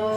We're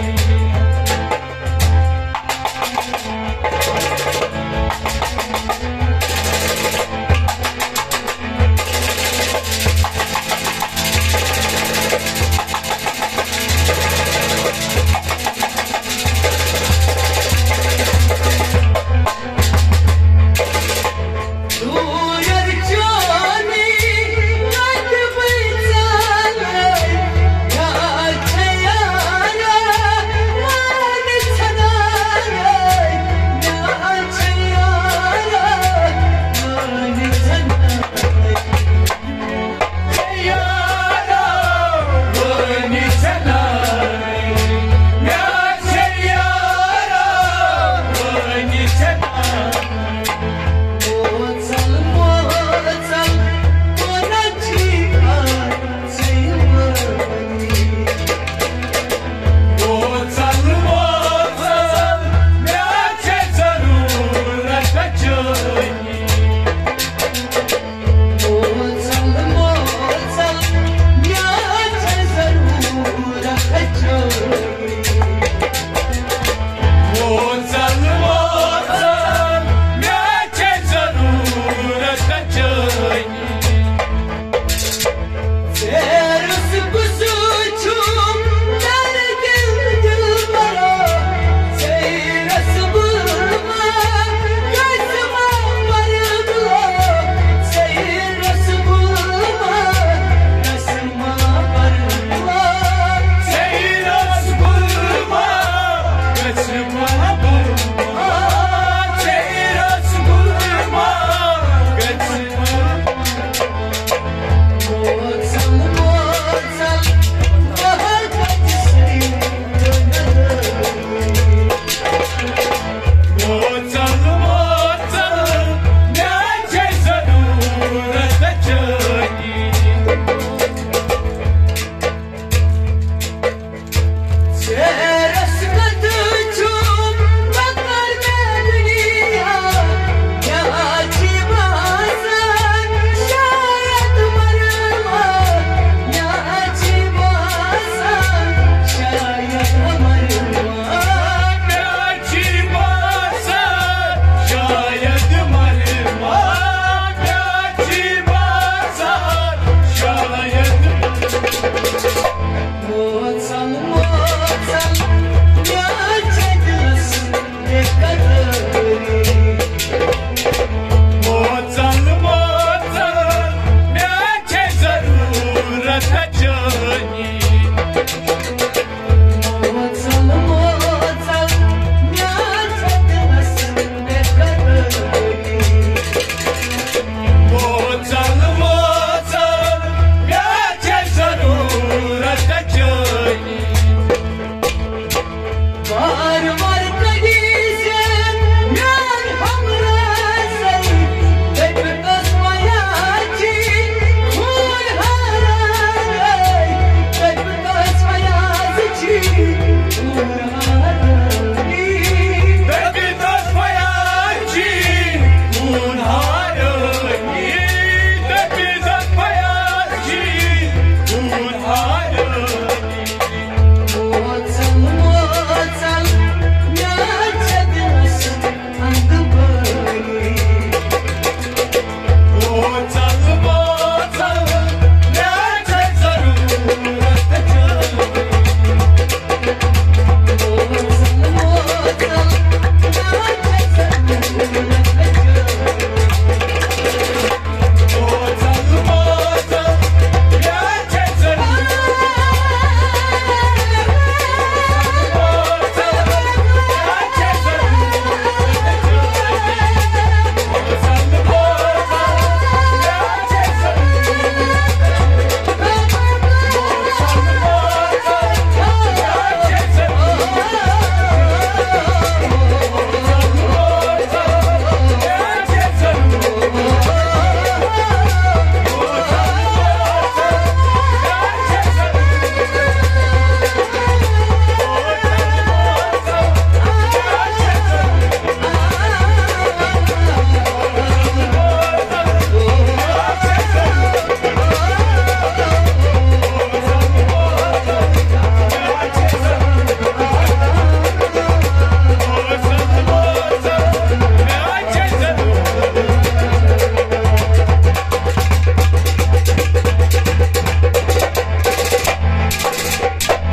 not